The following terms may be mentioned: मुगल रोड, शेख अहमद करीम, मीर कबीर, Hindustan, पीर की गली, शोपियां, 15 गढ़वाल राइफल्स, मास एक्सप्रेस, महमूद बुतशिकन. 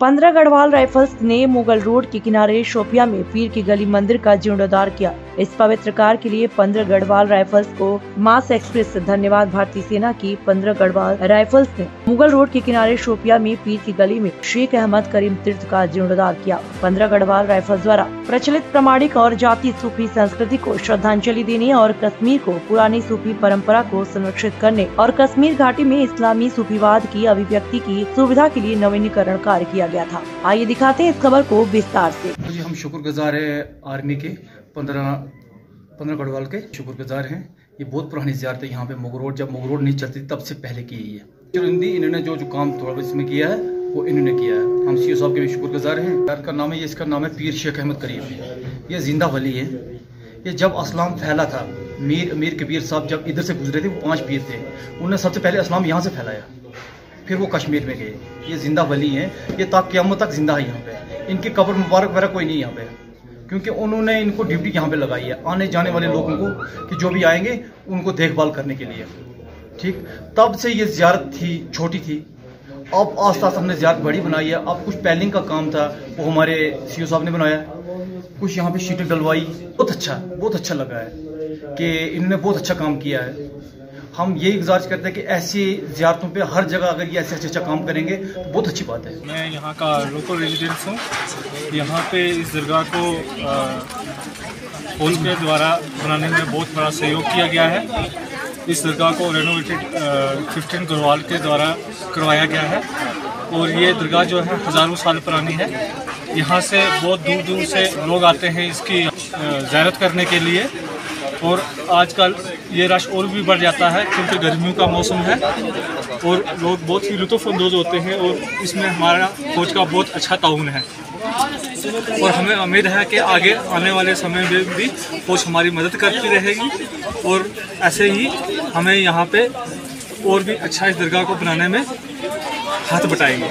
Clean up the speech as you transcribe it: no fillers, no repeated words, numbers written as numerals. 15 गढ़वाल राइफल्स ने मुगल रोड के किनारे शोपियां में पीर की गली मंदिर का जीर्णोद्धार किया। इस पवित्र कार्य के लिए 15 गढ़वाल राइफल्स को मास एक्सप्रेस धन्यवाद। भारतीय सेना की 15 गढ़वाल राइफल्स ने मुगल रोड के किनारे शोपियां में पीर की गली में शेख अहमद करीम तीर्थ का जीर्णोद्धार किया। 15 गढ़वाल राइफल्स द्वारा प्रचलित प्रमाणिक और जाति सूफी संस्कृति को श्रद्धांजलि देने और कश्मीर को पुरानी सूफी परंपरा को संरक्षित करने और कश्मीर घाटी में इस्लामी सूफीवाद की अभिव्यक्ति की सुविधा के लिए नवीनीकरण कार्य किया गया था। आइए दिखाते हैं इस खबर को विस्तार से। जी हम शुक्रगुजार हैं आर्मी के 15 गढ़वाल के शुक्रगुजार हैं। ये बहुत पुरानी जियारत है यहाँ पे। जब मुगल रोड नहीं चलती तब से पहले की है ये। इन्होंने जो काम थोड़ा इसमें किया है वो इन्होंने किया है। हम सीओ साहब के भी शुक्रगुजार हैं। यार का नाम है ये, इसका नाम है पीर शेख अहमद करीम। ये जिंदा वली है। ये जब इस्लाम फैला था मीर कबीर साहब जब इधर से गुजरे थे, वो 5 पीर थे, उन्होंने सबसे पहले इस्लाम यहाँ से फैलाया, फिर वो कश्मीर में गए। ये जिंदा वली हैं, ये क़यामत तक जिंदा है यहाँ पे। इनकी कब्र मुबारक वगैरह कोई नहीं यहाँ पे, क्योंकि उन्होंने इनको ड्यूटी यहाँ पे लगाई है आने जाने वाले लोगों को, कि जो भी आएंगे उनको देखभाल करने के लिए। ठीक, तब से ये जियारत थी, छोटी थी, अब आस्था हमने ज्यादा बड़ी बनाई है। अब कुछ पैलिंग का काम था वो हमारे सीओ साहब ने बनाया, कुछ यहाँ पे शीटें डलवाई। बहुत अच्छा लगा है कि इन्होंने बहुत अच्छा काम किया है। हम यही गुजारिश करते हैं कि ऐसी जियारतों पे हर जगह अगर ये ऐसे अच्छा काम करेंगे तो बहुत अच्छी बात है। मैं यहाँ का लोकल रेजिडेंट हूँ। यहाँ पे इस दरगाह को पुल के द्वारा बनाने में बहुत बड़ा सहयोग किया गया है। इस दरगाह को रेनोवेटेड 15 गढ़वाल के द्वारा करवाया गया है और ये दरगाह जो है हज़ारों साल पुरानी है। यहाँ से बहुत दूर दूर से लोग आते हैं इसकी ज़ियारत करने के लिए और आजकल ये रश और भी बढ़ जाता है क्योंकि गर्मियों का मौसम है और लोग बहुत ही लुत्फ़अंदोज़ होते हैं और इसमें हमारा फौज का बहुत अच्छा ताउन है और हमें उम्मीद है कि आगे आने वाले समय में भी फौज हमारी मदद करती रहेगी और ऐसे ही हमें यहाँ पे और भी अच्छा इस दरगाह को बनाने में हाथ बटाएंगे।